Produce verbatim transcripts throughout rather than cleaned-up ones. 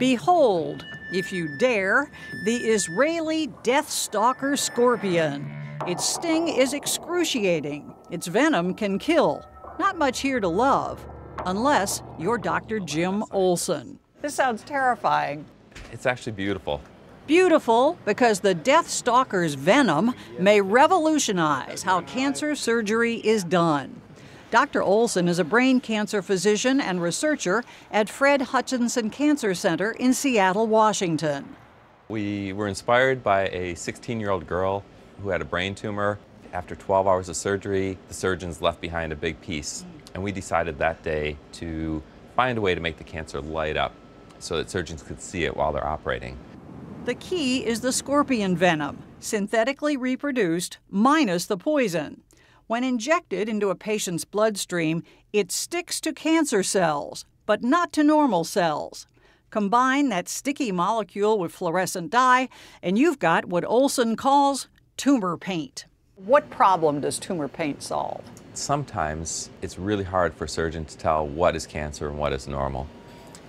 Behold, if you dare, the Israeli death stalker scorpion. Its sting is excruciating. Its venom can kill. Not much here to love, unless you're Doctor Jim Olson. This sounds terrifying. It's actually beautiful. Beautiful because the death stalker's venom may revolutionize how cancer surgery is done. Doctor Olson is a brain cancer physician and researcher at Fred Hutchinson Cancer Center in Seattle, Washington. We were inspired by a sixteen-year-old girl who had a brain tumor. After twelve hours of surgery, the surgeons left behind a big piece. And we decided that day to find a way to make the cancer light up so that surgeons could see it while they're operating. The key is the scorpion venom, synthetically reproduced minus the poison. When injected into a patient's bloodstream, it sticks to cancer cells, but not to normal cells. Combine that sticky molecule with fluorescent dye, and you've got what Olson calls tumor paint. What problem does tumor paint solve? Sometimes it's really hard for a surgeon to tell what is cancer and what is normal.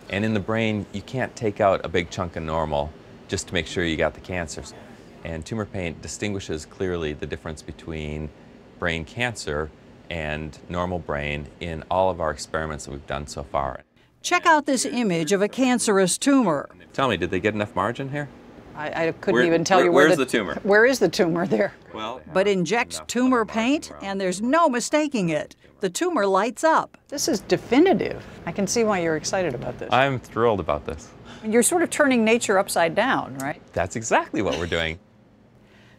And in the brain, you can't take out a big chunk of normal just to make sure you got the cancer. And tumor paint distinguishes clearly the difference between brain cancer and normal brain in all of our experiments that we've done so far. Check out this image of a cancerous tumor. Tell me, did they get enough margin here? I, I couldn't where, even tell where, you where where's the, the tumor. Where is the tumor there? Well, but injects tumor paint, and there's no mistaking it. The tumor lights up. This is definitive. I can see why you're excited about this. I'm thrilled about this. You're sort of turning nature upside down, right? That's exactly what we're doing.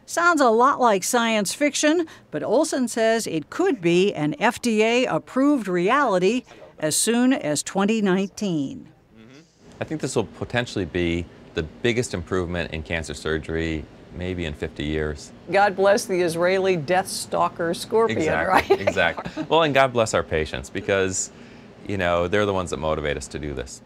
Sounds a lot like science fiction, but Olson says it could be an F D A-approved reality as soon as twenty nineteen. Mm-hmm. I think this will potentially be the biggest improvement in cancer surgery maybe in fifty years. God bless the Israeli death stalker scorpion, exactly, right? Exactly. Well, and God bless our patients because, you know, they're the ones that motivate us to do this.